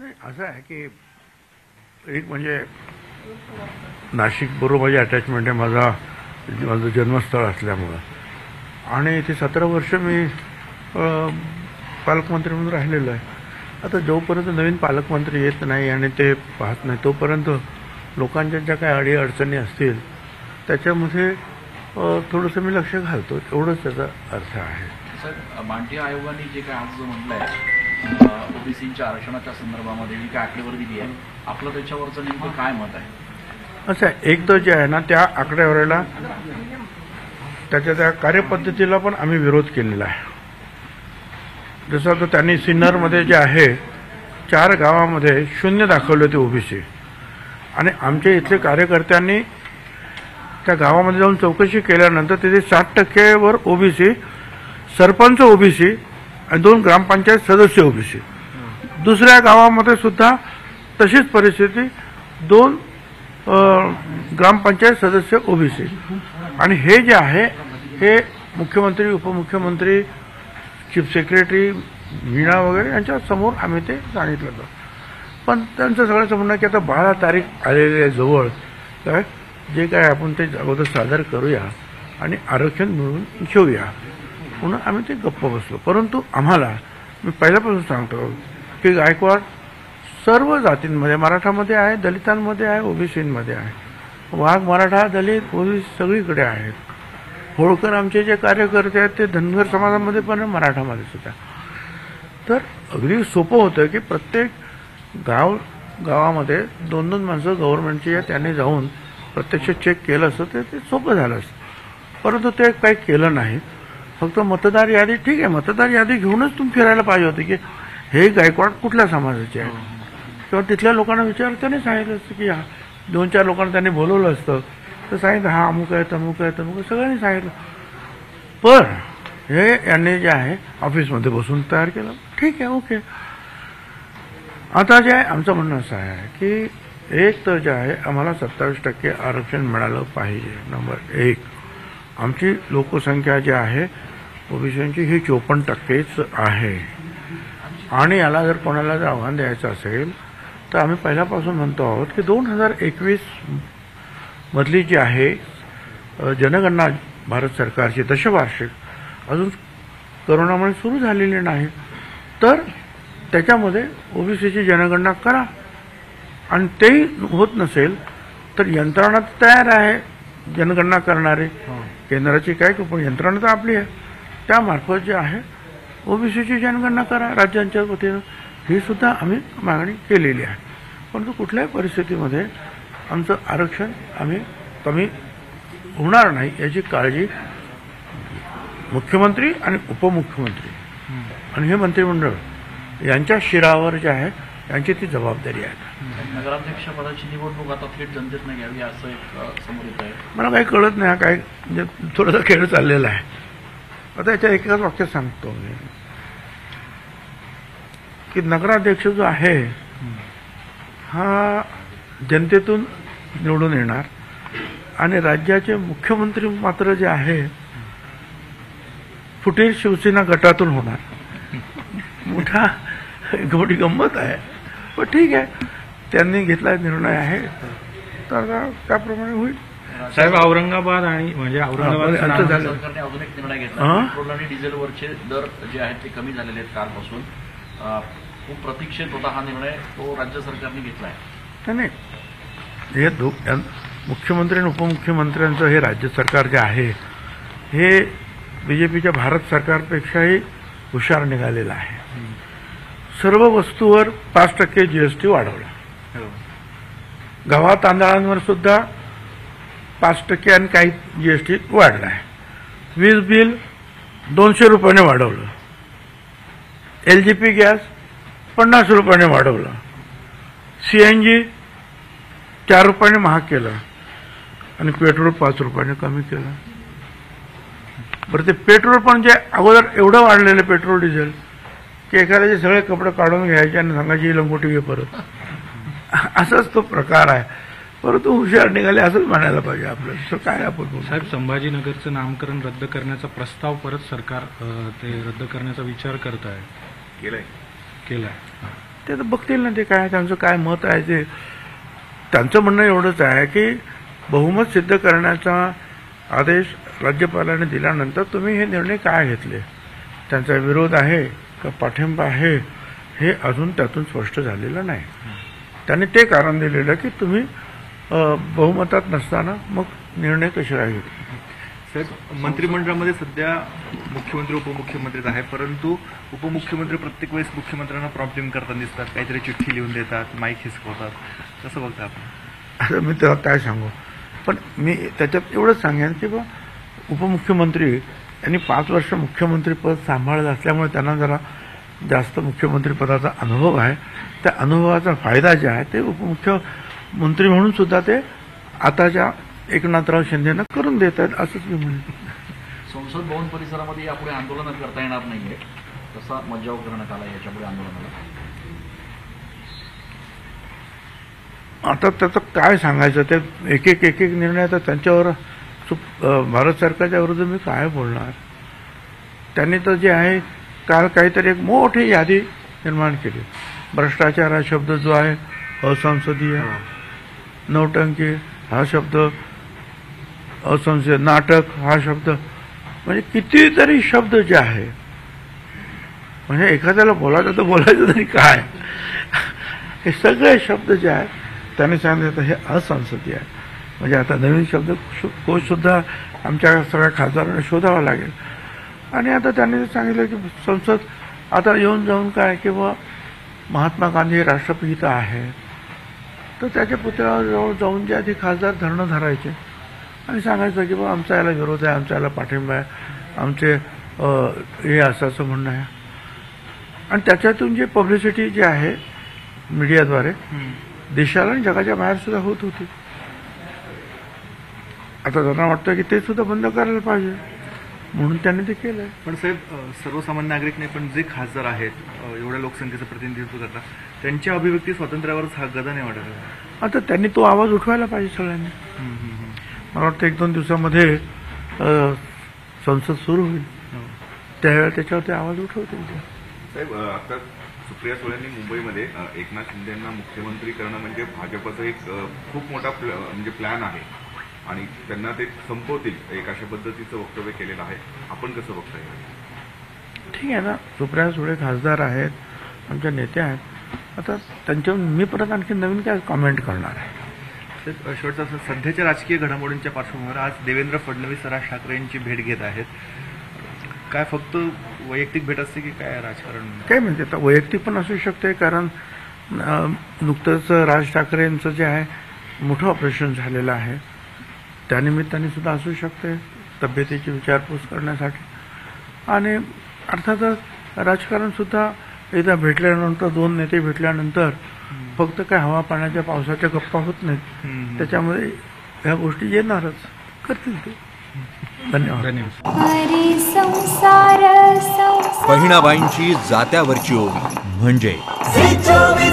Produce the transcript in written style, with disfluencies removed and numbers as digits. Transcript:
नाही असं आहे की एक म्हणजे नाशिक बरोबर माझी अटॅचमेंट आहे, माझं जन्मस्थळ असल्यामुळं. आणि ते 17 वर्ष मी पालकमंत्री म्हणून राहिलेलं आहे. आता जोपर्यंत नवीन पालकमंत्री येत नाही आणि ते पाहत नाही तोपर्यंत लोकांच्या ज्या काही अडीअडचणी असतील त्याच्यामध्ये थोडंसं मी लक्ष घालतो, एवढंच त्याचा अर्थ आहे. सर, मांडे आयोगाने जे काय आज म्हटलं आहे ओबीसीच्या आरक्षणाच्या संदर्भामध्ये जी काय आकडेवारी दिली आहे, आपलं त्याच्यावरचं नेमकं काय मत आहे? अच्छा, एक तर जे आहे ना त्या आकडेवारीला त्याच्या त्या कार्यपद्धतीला पण आम्ही विरोध केलेला आहे. जसं तर त्यांनी सिन्नरमध्ये जे आहे 4 गावामध्ये 0 दाखवले होते ओबीसी, आणि आमच्या इथले कार्यकर्त्यांनी त्या गावामध्ये जाऊन चौकशी केल्यानंतर तिथे 60%वर ओबीसी, सरपंच ओबीसी आणि 2 ग्रामपंचायत सदस्य ओबीसी. दुसऱ्या गावामध्ये सुद्धा तशीच परिस्थिती, 2 ग्रामपंचायत सदस्य ओबीसी. आणि हे जे आहे हे मुख्यमंत्री, उपमुख्यमंत्री, चीफ सेक्रेटरी मीणा वगैरे यांच्या समोर आम्ही ते सांगितलं होतं. पण त्यांचं सगळ्याचं म्हणणं की आता 12 तारीख आलेली आहे जवळ, काय जे काय आपण ते अगोदर सादर करूया आणि आरक्षण मिळवून घेऊया, म्हणून आम्ही ते गप्प बसलो. परंतु आम्हाला, मी पहिल्यापासून सांगतो की गायकवाड सर्व जातींमध्ये, मराठामध्ये आहे, दलितांमध्ये आहे, ओबीसीमध्ये आहे, वाघ मराठा दलित ओबीसी सगळीकडे आहेत. होळकर आमचे जे कार्यकर्ते आहेत ते धनगर समाजामध्ये पण आहे, मराठामध्ये सुद्धा. तर अगदी सोपं होतं की प्रत्येक गावामध्ये 2-2 माणसं गव्हर्नमेंटची त्यांनी जाऊन प्रत्यक्ष चेक केलं असतं, ते सोपं झालं असतं. परंतु ते काही केलं नाही. फक्त मतदार यादी, ठीक आहे मतदार यादी घेऊनच तुम्ही फिरायला पाहिजे होती की हे गायकवाड कुठल्या समाजाचे आहे, किंवा तिथल्या लोकांना विचार त्याने सांगितलं असतं की 2-4 लोकांना त्यांनी बोलवलं असतं तर सांगितलं हा अमुक आहे, तमुक आहे, तमुक आहे, सगळ्यांनी सांगितलं. पण हे यांनी जे आहे ऑफिसमध्ये बसून तयार केलं. ठीक आहे, ओके. आता जे आहे आमचं म्हणणं असं आहे की एक तर जे आहे आम्हाला 27% आरक्षण मिळालं पाहिजे, नंबर 1. आमची लोकसंख्या जी आहे ओबीसीची ही 54%च आहे. आणि याला जर कोणाला जर आव्हान द्यायचं असेल तर आम्ही पहिल्यापासून म्हणतो आहोत की 2021 मधली जी आहे जनगणना भारत सरकारची दशवार्षिक अजून करोनामुळे सुरू झालेली नाही, तर त्याच्यामध्ये ओबीसीची जनगणना करा. आणि तेही होत नसेल तर यंत्रणा तयार आहे जनगणना करणारे, केंद्राची काय पण यंत्रणा तर आपली आहे, त्यामार्फत जे आहे ओबीसीची जनगणना करा राज्यांच्या वतीनं, ही सुद्धा आम्ही मागणी केलेली आहे. परंतु कुठल्याही परिस्थितीमध्ये आमचं आरक्षण आम्ही कमी होणार नाही याची काळजी मुख्यमंत्री आणि उपमुख्यमंत्री आणि हे मंत्रिमंडळ यांच्या शिरावर जे आहे त्यांची ती जबाबदारी आहे. नगराध्यक्ष पदाची निवडणूक आता थेट जनतेने घ्यावी असं एक समोर येत आहे. मला काही कळत नाही, काय म्हणजे थोडासा खेळ चाललेला आहे. आता याच्या एकाच वाक्यात सांगतो मी की नगराध्यक्ष जो आहे हा जनतेतून निवडून येणार, आणि राज्याचे मुख्यमंत्री मात्र जे आहे फुटीर शिवसेना गटातून होणार. मोठा मोठी गंमत आहे, पण ठीक आहे त्यांनी घेतला निर्णय आहे तर त्याप्रमाणे होईल. साहेब, औरंगाबाद आणि म्हणजे औरंगाबाद सरकारने अजून एक निर्णय घेतला, पेट्रोल आणि डिझेलवरचे दर जे आहेत ते कमी झालेले आहेत कालपासून. खूप प्रतीक्षित होता हा निर्णय, तो राज्य सरकारने घेतला आहे. नाही, हे मुख्यमंत्री आणि उपमुख्यमंत्र्यांचं हे राज्य सरकार जे आहे हे बीजेपीच्या भारत सरकारपेक्षाही हुशार निघालेलं आहे. सर्व वस्तूवर 5% GST वाढवला, गव्हा तांदळांवर सुद्धा 5% आणि काही GST वाढला आहे. वीज बिल 200 रुपयाने वाढवलं, LGP गॅस 50 रुपयाने वाढवलं, CNG 4 रुपयाने महाग केलं आणि पेट्रोल 5 रुपयाने कमी केलं. बरं, ते पेट्रोल पण जे अगोदर एवढं वाढलेलं पेट्रोल डिझेल की एखाद्याचे सगळे कपडे काढून घ्यायचे आणि सांगायची लंगोटी घे परत, असाच तो प्रकार आहे. परंतु हुशार निघाले असंच म्हणायला पाहिजे आपलं. सो काय आपण साहेब, संभाजीनगरचं नामकरण रद्द करण्याचा प्रस्ताव परत सरकार ते रद्द करण्याचा विचार करत आहे, केलाय ते तो बघतील ना ते काय त्यांचं काय मत आहे ते त्यांचं म्हणणं एवढंच आहे की बहुमत सिद्ध करण्याचा आदेश राज्यपालांनी दिल्यानंतर तुम्ही हे निर्णय काय घेतले त्यांचा विरोध आहे का पाठिंबा आहे हे अजून त्यातून स्पष्ट झालेलं नाही। त्यांनी ते कारण दिलेलं की तुम्ही बहुमतात नसताना मग निर्णय कसे काय घेतले। साहेब मंत्रिमंडळामध्ये सध्या मुख्यमंत्री उपमुख्यमंत्री आहेत परंतु उपमुख्यमंत्री प्रत्येक वेळेस मुख्यमंत्र्यांना प्रॉब्लेम करताना दिसतात काहीतरी चिठ्ठी लिहून देतात माईक हिसकवतात कसं बघता आपण। अरे मी त्याला काय सांगू पण मी त्याच्यात एवढं सांगेन की उपमुख्यमंत्री यांनी 5 वर्ष मुख्यमंत्री पद सांभाळलं असल्यामुळे त्यांना जरा जास्त मुख्यमंत्री पदाचा अनुभव आहे। त्या अनुभवाचा फायदा जे आहे ते उपमुख्यमंत्री म्हणून सुद्धा ते आताच्या एकनाथराव शिंदेना करून देतात असंच मी म्हणतो। संसद भवन परिसरामध्ये यापुढे आंदोलन करता येणार नाहीये तसा मज्जाव करण्यात आला याच्यापुढे आंदोलनाला। आता त्याचं काय सांगायचं ते एक निर्णय आता त्यांच्यावर भारत सरकारच्या विरुद्ध मी काय बोलणार। त्यांनी तर जे आहे काल काहीतरी एक मोठी यादी निर्माण केली भ्रष्टाचार हा शब्द जो आहे असंसदीय नौटंकी हा शब्द असंसदीय नाटक हा शब्द म्हणजे कितीतरी शब्द जे आहे म्हणजे एखाद्याला बोलायचं तर बोलायचं तरी काय हे सगळे शब्द जे आहेत त्यांनी सांगितलं हे असंसदीय आहे। म्हणजे आता नवीन शब्दकोश सुद्धा आमच्या सगळ्या खासदारांना शोधावा लागेल। आणि आता त्यांनी सांगितलं की संसद आता येऊन जाऊन काय की महात्मा गांधी राष्ट्रपिता आहे तर त्याच्या पुतळ्याजवळ जाऊन जे आधी खासदार धरणं धरायचे आणि सांगायचं की आमचा याला विरोध आहे आमचा याला पाठिंबा आहे आमचे हे असं म्हणणं आहे। आणि त्याच्यातून जे पब्लिसिटी जी आहे मीडियाद्वारे देशाला आणि जगाच्या बाहेर सुद्धा होत होती। आता त्यांना वाटतं की ते सुद्धा बंद करायला पाहिजे म्हणून त्यांनी ते केलं। पण साहेब सर्वसामान्य नागरिक नाही पण जे खासदार आहेत एवढ्या लोकसंख्येचं प्रतिनिधित्व करतात त्यांच्या अभिव्यक्ती स्वातंत्र्यावरच हा गदा नाही वाटत। आता त्यांनी तो आवाज उठवायला पाहिजे सगळ्यांनी। मला वाटतं 1-2 दिवसामध्ये संसद सुरू होईल त्यावेळेला त्याच्यावरती आवाज उठवतील। साहेब आता सुप्रिया सुळेंनी मुंबईमध्ये एकनाथ शिंदेंना मुख्यमंत्री करणं म्हणजे भाजपचा एक खूप मोठा म्हणजे प्लॅन आहे आणि त्यांना ते संपवतील एक अशा पद्धतीचं वक्तव्य केलेलं आहे आपण कसं बघता येईल। ठीक आहे ना सुप्रिया सुळे खासदार आहेत आमच्या नेत्या आहेत आता त्यांच्यावर मी परत आणखी नवीन काय कॉमेंट करणार आहे। शेवटचा सध्याच्या राजकीय घडामोडींच्या पार्श्वभूमीवर आज देवेंद्र फडणवीस राज ठाकरे यांची भेट घेत आहेत काय फक्त वैयक्तिक भेट असते की काय राजकारण काय म्हणते आता वैयक्तिक पण असू शकते कारण नुकतंच राज ठाकरे यांचं जे आहे मोठं ऑपरेशन झालेलं आहे त्यानिमित्ताने सुद्धा असू शकते तब्येतीची विचारपूस करण्यासाठी। आणि अर्थातच राजकारणसुद्धा एकदा भेटल्यानंतर 2 नेते भेटल्यानंतर फक्त काय हवा पाण्याच्या पावसाच्या गप्पा होत नाहीत त्याच्यामध्ये ह्या गोष्टी येणारच करतील ते। धन्यवाद। बहिणाबाईंची जात्यावरची ओवी म्हणजे